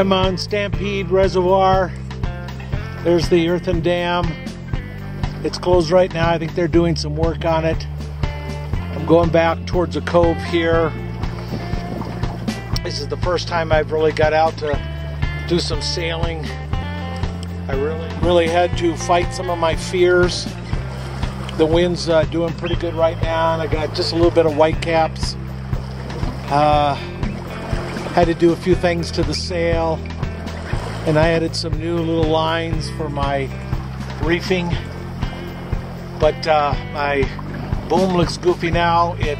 I'm on Stampede Reservoir. There's the earthen dam. It's closed right now. I think they're doing some work on it. I'm going back towards a cove here. This is the first time I've really got out to do some sailing. I really had to fight some of my fears. The wind's doing pretty good right now, and I got just a little bit of whitecaps. Had to do a few things to the sail, and I added some new little lines for my reefing. But my boom looks goofy now. It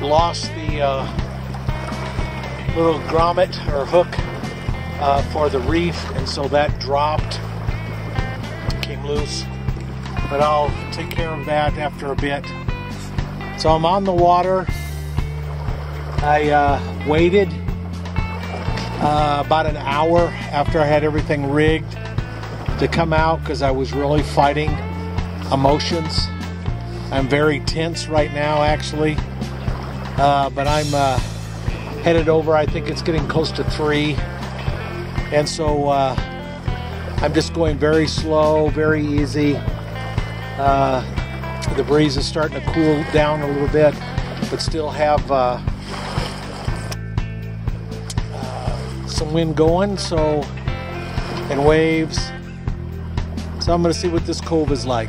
lost the little grommet or hook for the reef, and so that dropped, came loose. But I'll take care of that after a bit. So I'm on the water. I waited about an hour after I had everything rigged to come out because I was really fighting emotions. I'm very tense right now, actually. But I'm headed over. I think it's getting close to 3. And so I'm just going very slow, very easy. The breeze is starting to cool down a little bit, but still have some wind going, so, and waves. So I'm going to see what this cove is like.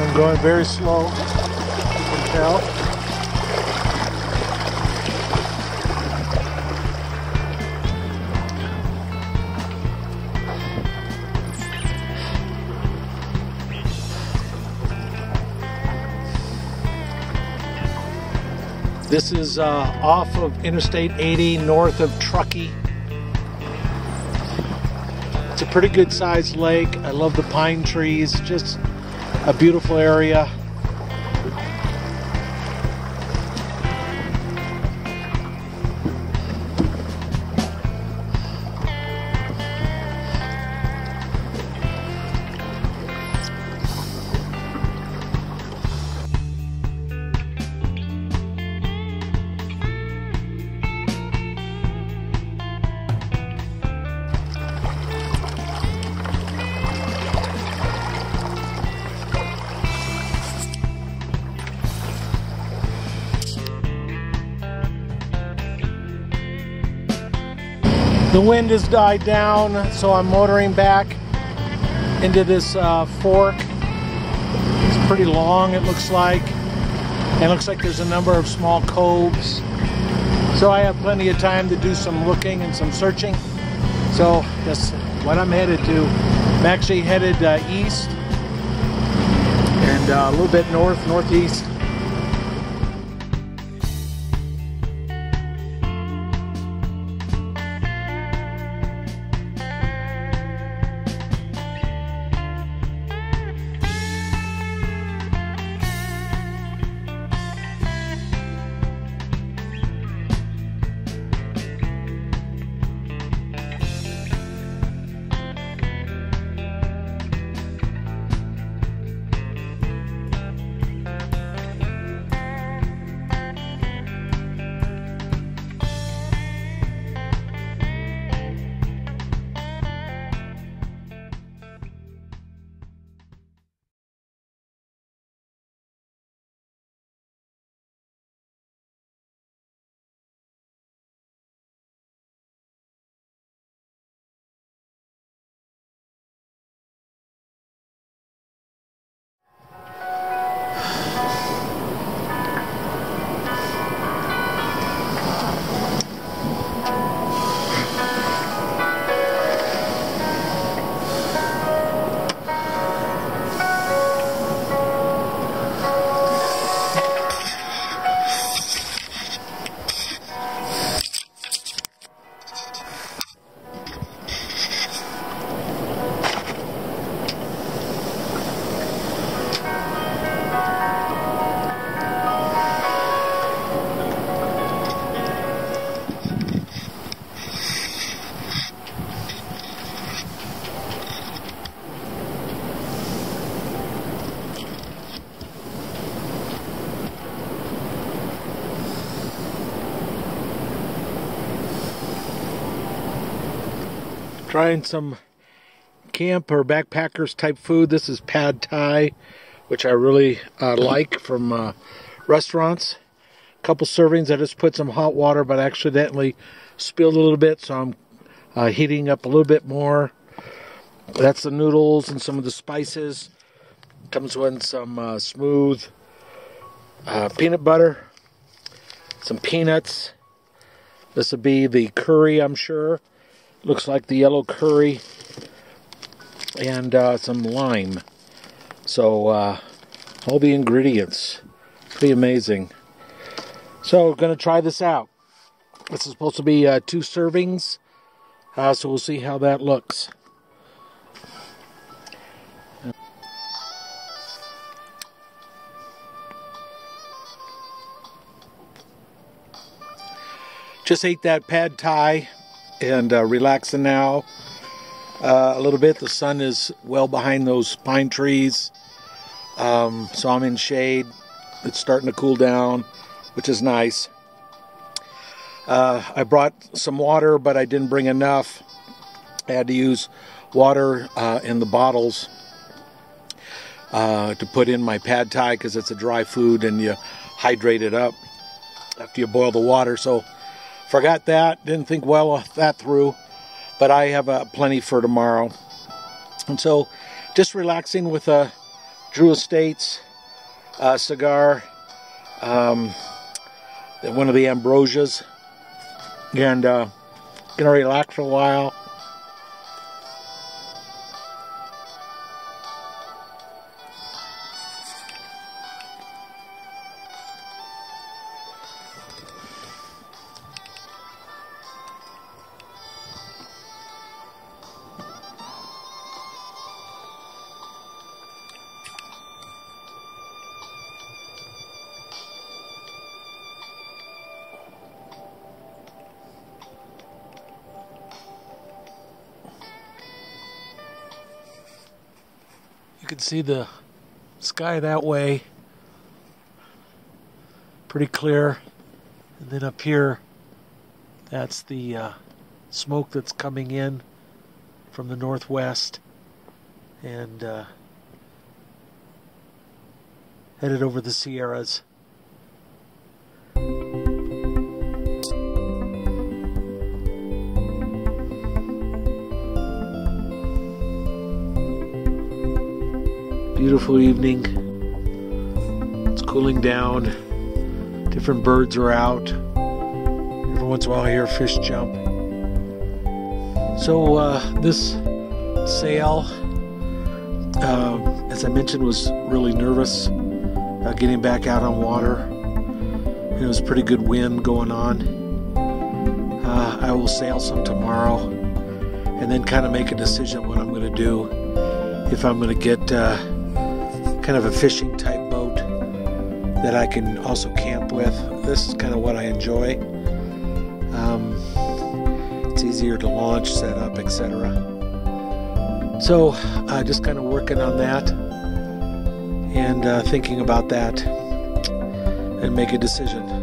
I'm going very slow, you can tell. This is off of Interstate 80, north of Truckee. It's a pretty good sized lake. I love the pine trees, just a beautiful area. The wind has died down, so I'm motoring back into this fork. It's pretty long, it looks like. And it looks like there's a number of small coves. So I have plenty of time to do some looking and some searching. So that's what I'm headed to. I'm actually headed east and a little bit north, northeast. trying some camp or backpackers type food. This is pad thai, which I really like from restaurants. A couple servings. I just put some hot water, but I accidentally spilled a little bit, so I'm heating up a little bit more. That's the noodles and some of the spices. Comes with some smooth peanut butter, some peanuts. This would be the curry, I'm sure. Looks like the yellow curry. And some lime. So all the ingredients. Pretty amazing. So we're going to try this out. This is supposed to be 2 servings. So we'll see how that looks. Just ate that pad thai and relaxing now a little bit. The sun is well behind those pine trees, so I'm in shade. It's starting to cool down, which is nice. I brought some water, but I didn't bring enough. I had to use water in the bottles to put in my pad thai because it's a dry food and you hydrate it up after you boil the water. So forgot that, didn't think well of that through, but I have plenty for tomorrow. And so just relaxing with a Drew Estates cigar, one of the Ambrosias, and gonna relax for a while. You can see the sky that way, pretty clear, and then up here that's the smoke that's coming in from the northwest and headed over the Sierras. Beautiful evening. It's cooling down. Different birds are out. Every once in a while I hear fish jump. So this sail, as I mentioned, was really nervous about getting back out on water. And it was pretty good wind going on. I will sail some tomorrow and then kind of make a decision what I'm going to do. If I'm going to get kind of a fishing type boat that I can also camp with. This is kind of what I enjoy. It's easier to launch, set up, etc. So just kind of working on that and thinking about that and make a decision.